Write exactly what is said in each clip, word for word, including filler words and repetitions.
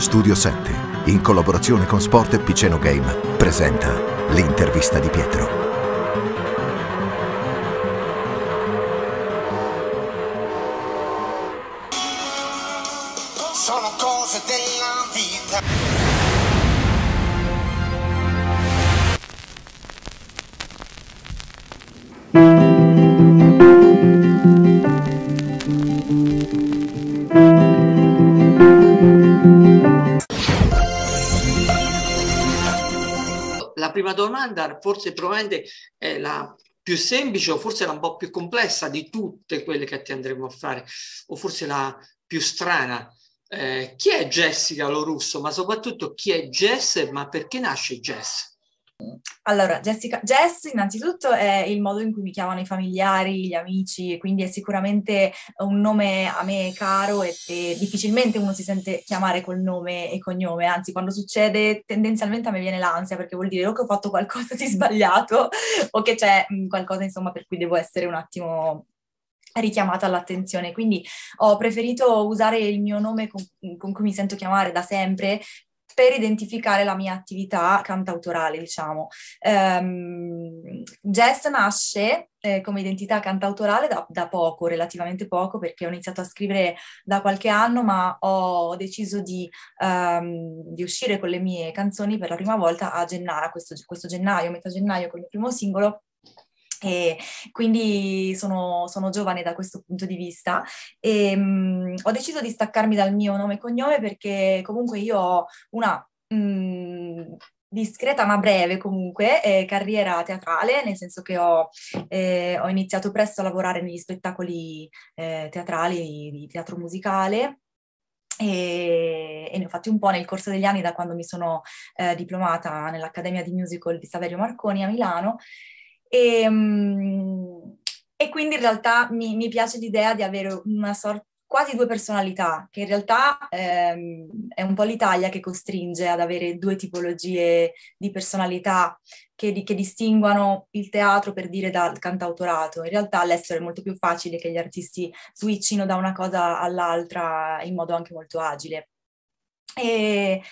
Studio sette, in collaborazione con Sport e Piceno Game, presenta l'intervista di Pietro. Sono cose della vita. La prima domanda, forse probabilmente è la più semplice o forse la un po' più complessa di tutte quelle che ti andremo a fare, o forse la più strana. Eh, chi è Jessica Lorusso, ma soprattutto chi è Jess, ma perché nasce Jess? Allora, Jessica, Jess innanzitutto è il modo in cui mi chiamano i familiari, gli amici, quindi è sicuramente un nome a me caro e, e difficilmente uno si sente chiamare col nome e cognome, anzi quando succede tendenzialmente a me viene l'ansia perché vuol dire o che ho fatto qualcosa di sbagliato o che c'è qualcosa insomma per cui devo essere un attimo richiamata all'attenzione, quindi ho preferito usare il mio nome con, con cui mi sento chiamare da sempre per identificare la mia attività cantautorale, diciamo. Um, Jess nasce eh, come identità cantautorale da, da poco, relativamente poco, perché ho iniziato a scrivere da qualche anno, ma ho deciso di, um, di uscire con le mie canzoni per la prima volta a gennaio, questo, questo gennaio, metà gennaio, con il primo singolo, e quindi sono, sono giovane da questo punto di vista e mh, ho deciso di staccarmi dal mio nome e cognome perché comunque io ho una mh, discreta ma breve comunque eh, carriera teatrale, nel senso che ho, eh, ho iniziato presto a lavorare negli spettacoli eh, teatrali di teatro musicale e ne ho fatti un po' nel corso degli anni da quando mi sono eh, diplomata nell'Accademia di Musical di Saverio Marconi a Milano. E, e quindi in realtà mi, mi piace l'idea di avere una sorta, quasi due personalità, che in realtà ehm, è un po' l'Italia che costringe ad avere due tipologie di personalità che, di, che distinguano il teatro, per dire, dal cantautorato. In realtà all'estero è molto più facile che gli artisti switchino da una cosa all'altra in modo anche molto agile. E...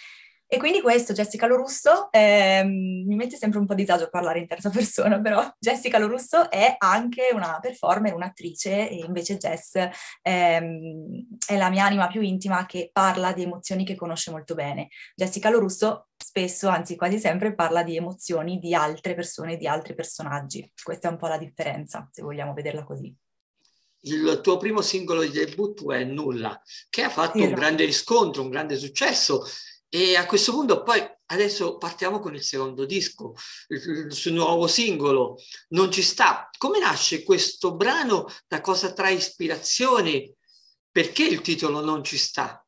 E quindi questo, Jessica Lorusso, eh, mi mette sempre un po' a disagio a parlare in terza persona, però Jessica Lorusso è anche una performer, un'attrice, e invece Jess eh, è la mia anima più intima che parla di emozioni che conosce molto bene. Jessica Lorusso spesso, anzi quasi sempre, parla di emozioni di altre persone, di altri personaggi. Questa è un po' la differenza, se vogliamo vederla così. Il tuo primo singolo di debutto è Nulla, che ha fatto esatto. un grande riscontro, un grande successo. E a questo punto poi adesso partiamo con il secondo disco, il, il nuovo singolo, Non ci sta. Come nasce questo brano? Da cosa trae ispirazione? Perché il titolo Non ci sta?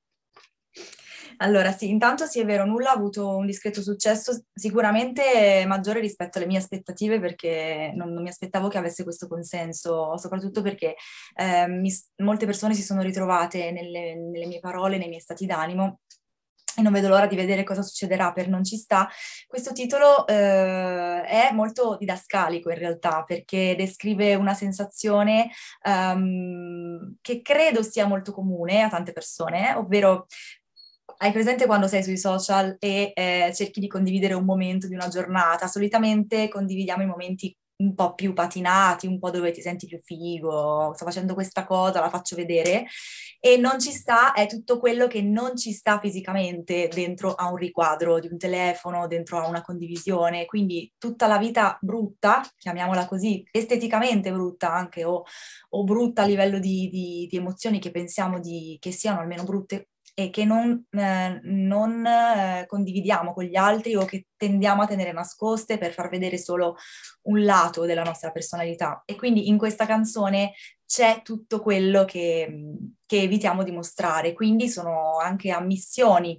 Allora sì, intanto sì, è vero, Nulla ha avuto un discreto successo, sicuramente maggiore rispetto alle mie aspettative, perché non, non mi aspettavo che avesse questo consenso, soprattutto perché eh, mi, molte persone si sono ritrovate nelle, nelle mie parole, nei miei stati d'animo. E non vedo l'ora di vedere cosa succederà per Non ci sta. Questo titolo eh, è molto didascalico in realtà, perché descrive una sensazione um, che credo sia molto comune a tante persone, ovvero hai presente quando sei sui social e eh, cerchi di condividere un momento di una giornata. Solitamente condividiamo i momenti un po' più patinati, un po' dove ti senti più figo, sto facendo questa cosa, la faccio vedere, e non ci sta è tutto quello che non ci sta fisicamente dentro a un riquadro di un telefono, dentro a una condivisione, quindi tutta la vita brutta, chiamiamola così, esteticamente brutta anche, o, o brutta a livello di, di, di emozioni che pensiamo di, che siano almeno brutte, e che non, eh, non eh, condividiamo con gli altri o che tendiamo a tenere nascoste per far vedere solo un lato della nostra personalità. E quindi in questa canzone c'è tutto quello che, che evitiamo di mostrare, quindi sono anche ammissioni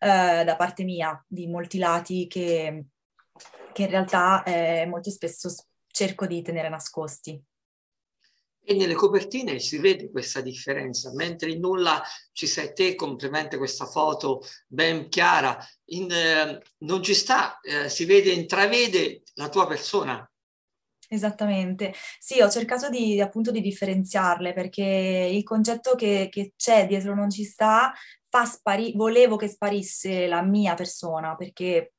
eh, da parte mia di molti lati che, che in realtà eh, molto spesso cerco di tenere nascosti. E nelle copertine si vede questa differenza, mentre in Nulla ci sei te, completamente questa foto ben chiara, in, eh, Non ci sta, eh, si vede, intravede la tua persona. Esattamente, sì, ho cercato di appunto di differenziarle, perché il concetto che, che c'è dietro non ci sta fa sparire, volevo che sparisse la mia persona, perché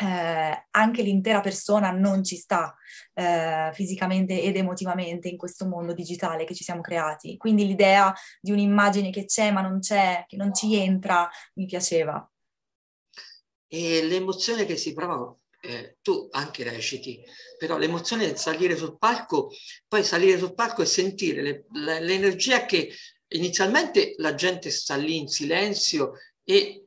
eh, anche l'intera persona non ci sta eh, fisicamente ed emotivamente in questo mondo digitale che ci siamo creati, quindi l'idea di un'immagine che c'è ma non c'è, che non ci entra, mi piaceva. E l'emozione che si prova... Eh, tu anche reciti, però l'emozione del salire sul palco, poi salire sul palco e sentire le, le, l'energia che inizialmente la gente sta lì in silenzio e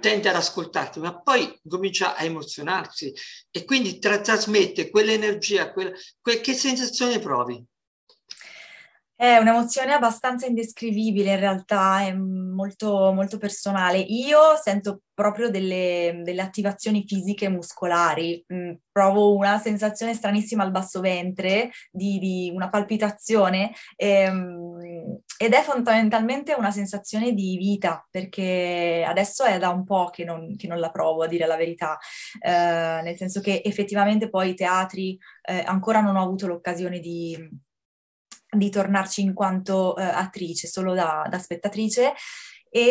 tende ad ascoltarti, ma poi comincia a emozionarsi e quindi tra, trasmette quell'energia, quella, quel, che sensazione provi? È un'emozione abbastanza indescrivibile in realtà, è molto, molto personale. Io sento proprio delle, delle attivazioni fisiche muscolari, mm, provo una sensazione stranissima al basso ventre, di, di una palpitazione, ehm, ed è fondamentalmente una sensazione di vita, perché adesso è da un po' che non, che non la provo, a dire la verità, eh, nel senso che effettivamente poi i teatri eh, ancora non ho avuto l'occasione di... di tornarci in quanto eh, attrice, solo da, da spettatrice, e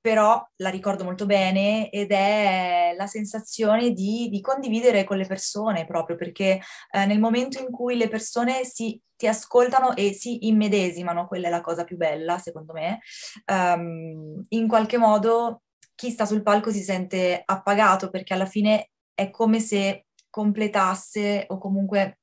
però la ricordo molto bene ed è la sensazione di, di condividere con le persone, proprio perché eh, nel momento in cui le persone si, ti ascoltano e si immedesimano, quella è la cosa più bella secondo me, um, in qualche modo chi sta sul palco si sente appagato, perché alla fine è come se completasse o comunque...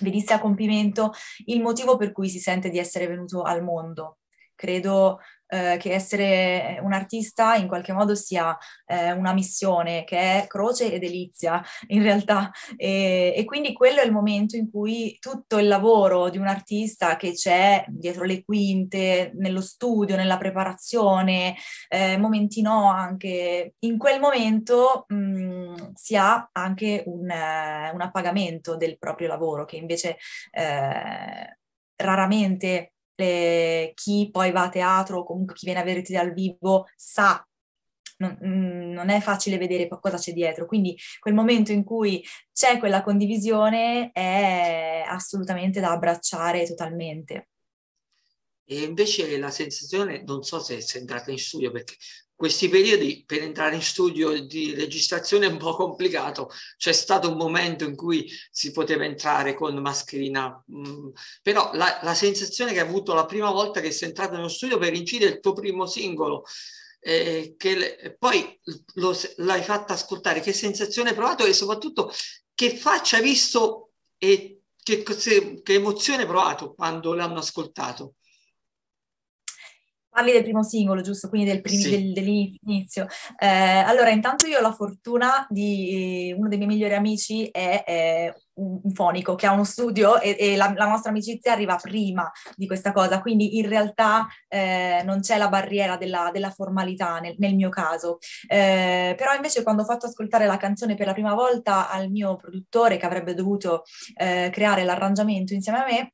venisse a compimento il motivo per cui si sente di essere venuto al mondo. Credo eh, che essere un artista in qualche modo sia eh, una missione che è croce e delizia in realtà, e, e quindi quello è il momento in cui tutto il lavoro di un artista che c'è dietro le quinte, nello studio, nella preparazione, eh, momenti no anche, in quel momento mh, si ha anche un, eh, un appagamento del proprio lavoro che invece eh, raramente... Le, chi poi va a teatro o comunque chi viene a vederti dal vivo sa, non, non è facile vedere cosa c'è dietro, quindi quel momento in cui c'è quella condivisione è assolutamente da abbracciare totalmente. E invece la sensazione, non so se sei entrata in studio, perché questi periodi per entrare in studio di registrazione è un po' complicato, c'è stato un momento in cui si poteva entrare con mascherina, mm, però la, la sensazione che hai avuto la prima volta che sei entrata nello studio per incidere il tuo primo singolo, eh, che le, poi lo, l'hai fatta ascoltare, che sensazione hai provato e soprattutto che faccia hai visto e che, che, che emozione hai provato quando l'hanno ascoltato? Parli del primo singolo, giusto? Quindi del primi, sì. del, dell'inizio. Eh, allora, intanto io ho la fortuna di... Uno dei miei migliori amici è, è un fonico che ha uno studio e, e la, la nostra amicizia arriva prima di questa cosa, quindi in realtà eh, non c'è la barriera della, della formalità nel, nel mio caso. Eh, però invece quando ho fatto ascoltare la canzone per la prima volta al mio produttore, che avrebbe dovuto eh, creare l'arrangiamento insieme a me,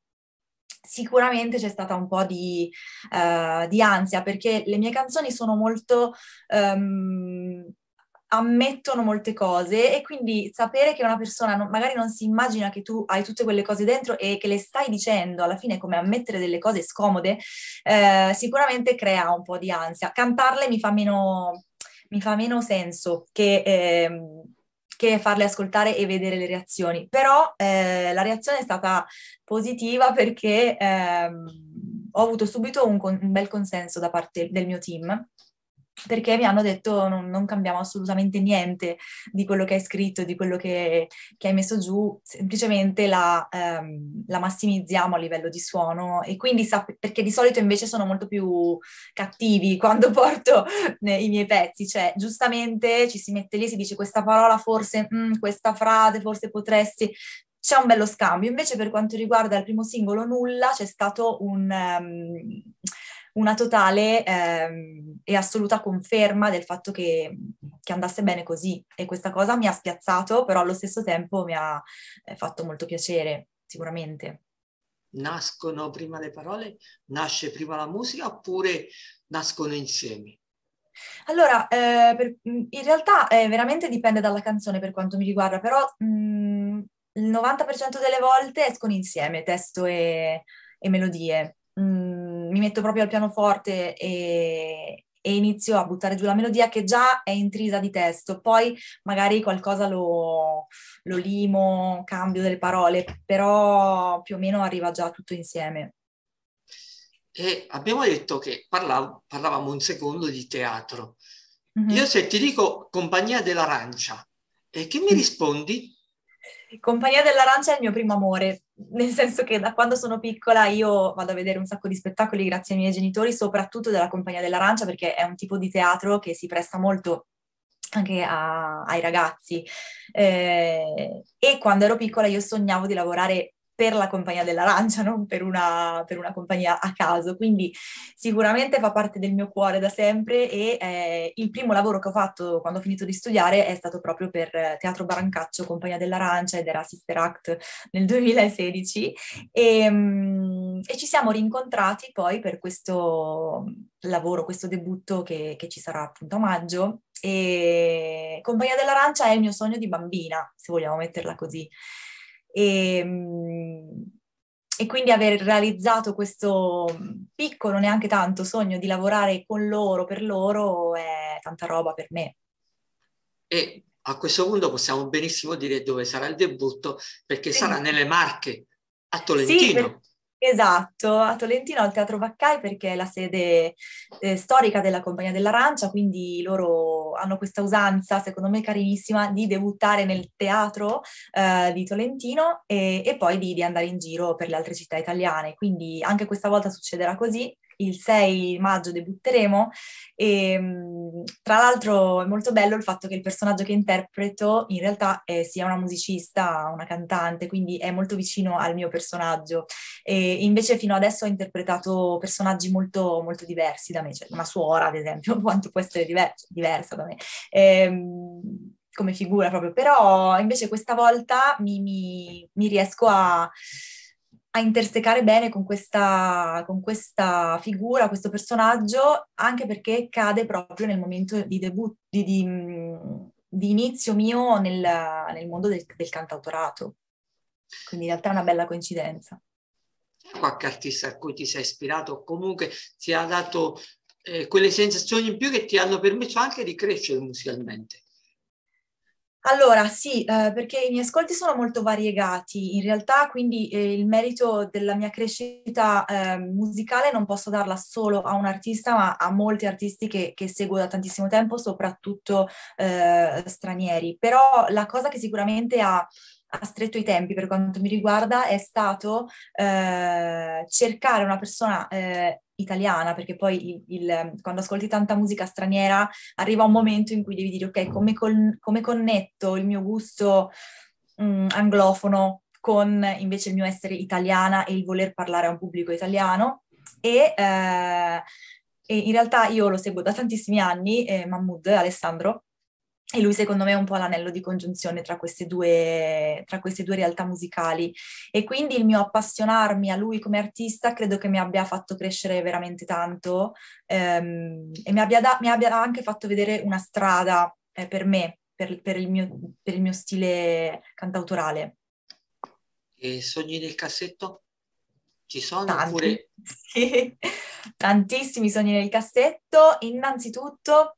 sicuramente c'è stata un po' di, uh, di ansia, perché le mie canzoni sono molto, um, ammettono molte cose, e quindi sapere che una persona non, magari non si immagina che tu hai tutte quelle cose dentro e che le stai dicendo, alla fine è come ammettere delle cose scomode, uh, sicuramente crea un po' di ansia. Cantarle mi fa meno, mi fa meno senso che... Ehm, che farle ascoltare e vedere le reazioni, però eh, la reazione è stata positiva, perché ehm, ho avuto subito un, con- un bel consenso da parte del mio team, perché mi hanno detto non, non cambiamo assolutamente niente di quello che hai scritto, di quello che, che hai messo giù, semplicemente la, ehm, la massimizziamo a livello di suono, e quindi sap- perché di solito invece sono molto più cattivi quando porto eh, i miei pezzi, cioè giustamente ci si mette lì, si dice questa parola forse, mh, questa frase forse potresti, c'è un bello scambio. Invece per quanto riguarda il primo singolo nulla, c'è stato un... Um, una totale ehm, e assoluta conferma del fatto che, che andasse bene così, e questa cosa mi ha spiazzato, però allo stesso tempo mi ha eh, fatto molto piacere, sicuramente. Nascono prima le parole? Nasce prima la musica oppure nascono insieme? Allora, eh, per, in realtà eh, veramente dipende dalla canzone per quanto mi riguarda, però... Mh, il novanta per cento delle volte escono insieme testo e, e melodie. Mm, mi metto proprio al pianoforte e, e inizio a buttare giù la melodia che già è intrisa di testo, poi magari qualcosa lo, lo limo, cambio delle parole, però più o meno arriva già tutto insieme. E abbiamo detto che parlavo, parlavamo un secondo di teatro. Mm-hmm. Io se ti dico Compagnia dell'Arancia, e che mi rispondi? Compagnia dell'Arancia è il mio primo amore, nel senso che da quando sono piccola io vado a vedere un sacco di spettacoli grazie ai miei genitori, soprattutto della Compagnia dell'Arancia, perché è un tipo di teatro che si presta molto anche a, ai ragazzi. Eh, e quando ero piccola io sognavo di lavorare per la Compagnia dell'Arancia, non per una, per una compagnia a caso, quindi sicuramente fa parte del mio cuore da sempre e eh, il primo lavoro che ho fatto quando ho finito di studiare è stato proprio per Teatro Barancaccio, Compagnia dell'Arancia, ed era Sister Act nel duemilasedici e, mh, e ci siamo rincontrati poi per questo lavoro, questo debutto che, che ci sarà appunto a maggio. E Compagnia dell'Arancia è il mio sogno di bambina, se vogliamo metterla così. E, e quindi aver realizzato questo piccolo, neanche tanto, sogno di lavorare con loro, per loro, è tanta roba per me. E a questo punto possiamo benissimo dire dove sarà il debutto, perché sì, sarà nelle Marche, a Tolentino. Sì, per... Esatto, a Tolentino al Teatro Vaccai, perché è la sede eh, storica della Compagnia dell'Arancia, quindi loro hanno questa usanza, secondo me carinissima, di debuttare nel teatro eh, di Tolentino e, e poi di, di andare in giro per le altre città italiane. Quindi anche questa volta succederà così, il sei maggio debutteremo e tra l'altro è molto bello il fatto che il personaggio che interpreto in realtà eh, sia una musicista, una cantante, quindi è molto vicino al mio personaggio. E invece fino adesso ho interpretato personaggi molto, molto diversi da me, cioè una suora ad esempio, quanto può essere diver- diversa da me e, come figura proprio, però invece questa volta mi, mi, mi riesco a a intersecare bene con questa, con questa figura, questo personaggio, anche perché cade proprio nel momento di debutto, di, di, di inizio mio nel, nel mondo del, del cantautorato. Quindi in realtà è una bella coincidenza. C'è qualche artista a cui ti sei ispirato, comunque ti ha dato eh, quelle sensazioni in più che ti hanno permesso anche di crescere musicalmente? Allora sì, eh, perché i miei ascolti sono molto variegati in realtà, quindi eh, il merito della mia crescita eh, musicale non posso darla solo a un artista, ma a molti artisti che, che seguo da tantissimo tempo, soprattutto eh, stranieri. Però la cosa che sicuramente ha... ha stretto i tempi per quanto mi riguarda è stato eh, cercare una persona eh, italiana, perché poi il, il, quando ascolti tanta musica straniera arriva un momento in cui devi dire ok, come, con, come connetto il mio gusto mh, anglofono con invece il mio essere italiana e il voler parlare a un pubblico italiano. E eh, e in realtà io lo seguo da tantissimi anni, eh, Mahmoud, Alessandro, e lui secondo me è un po' l'anello di congiunzione tra queste due, tra queste due realtà musicali, e quindi il mio appassionarmi a lui come artista credo che mi abbia fatto crescere veramente tanto ehm, e mi abbia, da, mi abbia anche fatto vedere una strada eh, per me, per, per, il mio, per il mio stile cantautorale. E sogni nel cassetto? Ci sono? Tanti, oppure... sì. Tantissimi sogni nel cassetto, innanzitutto...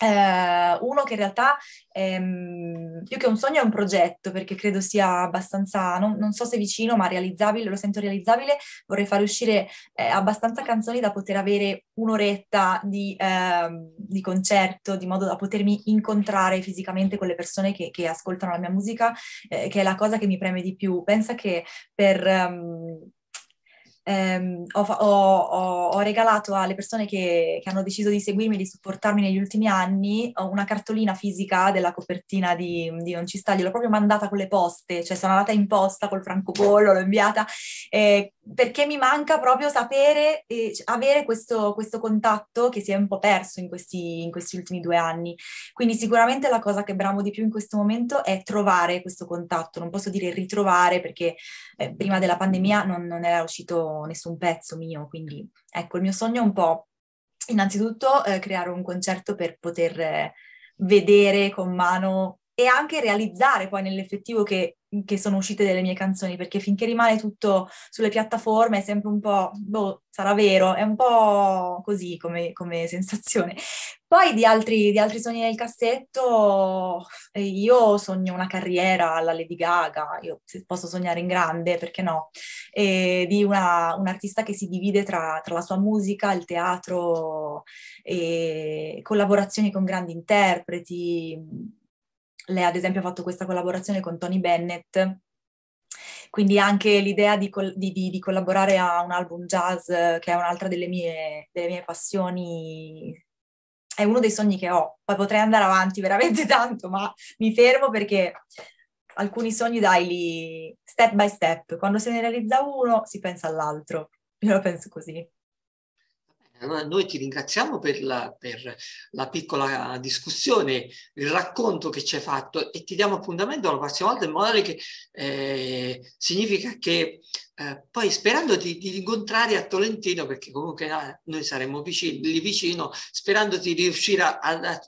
Uh, uno che in realtà ehm, più che un sogno è un progetto, perché credo sia abbastanza, non, non so se vicino, ma realizzabile, lo sento realizzabile. Vorrei fare uscire eh, abbastanza canzoni da poter avere un'oretta di, ehm, di concerto, di modo da potermi incontrare fisicamente con le persone che, che ascoltano la mia musica, eh, che è la cosa che mi preme di più. Pensa che per... Um, Um, ho, ho, ho regalato alle persone che, che hanno deciso di seguirmi, di supportarmi negli ultimi anni, una cartolina fisica della copertina di, di Non ci sta, gliel'ho proprio mandata con le poste, cioè sono andata in posta col francobollo, l'ho inviata, eh, perché mi manca proprio sapere, eh, avere questo, questo contatto che si è un po' perso in questi, in questi ultimi due anni. Quindi sicuramente la cosa che bramo di più in questo momento è trovare questo contatto, non posso dire ritrovare, perché eh, prima della pandemia non, non era uscito nessun pezzo mio, quindi ecco il mio sogno è un po' innanzitutto eh, creare un concerto per poter eh, vedere con mano e anche realizzare poi nell'effettivo che che sono uscite delle mie canzoni, perché finché rimane tutto sulle piattaforme è sempre un po', boh, sarà vero, è un po' così come, come sensazione. Poi di altri, di altri sogni nel cassetto, io sogno una carriera alla Lady Gaga, io posso sognare in grande, perché no? E di una, un artista che si divide tra, tra la sua musica, il teatro, e collaborazioni con grandi interpreti. Lei ad esempio ha fatto questa collaborazione con Tony Bennett, quindi anche l'idea di, col- di, di, di collaborare a un album jazz, che è un'altra delle mie, delle mie passioni, è uno dei sogni che ho. Poi potrei andare avanti veramente tanto, ma mi fermo perché alcuni sogni dai li step by step, quando se ne realizza uno si pensa all'altro, io lo penso così. Noi ti ringraziamo per la, per la piccola discussione, il racconto che ci hai fatto, e ti diamo appuntamento la prossima volta, in modo che eh, significa che eh, poi, sperando di, di incontrare a Tolentino, perché comunque eh, noi saremo vicini, lì vicino, sperando di riuscire a, a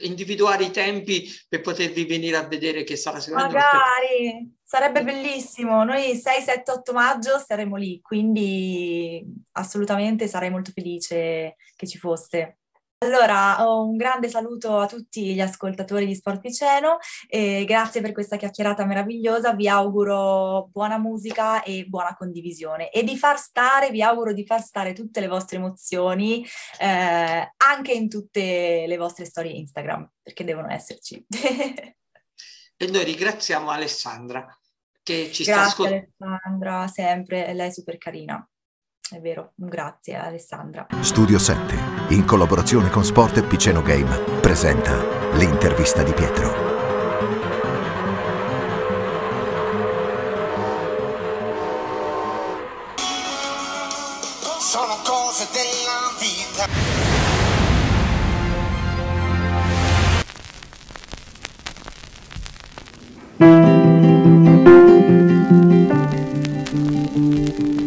individuare i tempi per potervi venire a vedere, che sarà sicuramente... Magari, sarebbe bellissimo, noi sei, sette, otto maggio saremo lì, quindi assolutamente sarei molto felice che ci foste. Allora, un grande saluto a tutti gli ascoltatori di Sport Piceno, e grazie per questa chiacchierata meravigliosa, vi auguro buona musica e buona condivisione, e di far stare, vi auguro di far stare tutte le vostre emozioni eh, anche in tutte le vostre storie Instagram, perché devono esserci. E noi ringraziamo Alessandra che ci grazie sta ascoltando. Grazie Alessandra, sempre, lei è super carina. È vero, grazie Alessandra. Studio sette, in collaborazione con Sport e Piceno Game, presenta l'intervista di Pietro. Sono cose della vita. Thank you.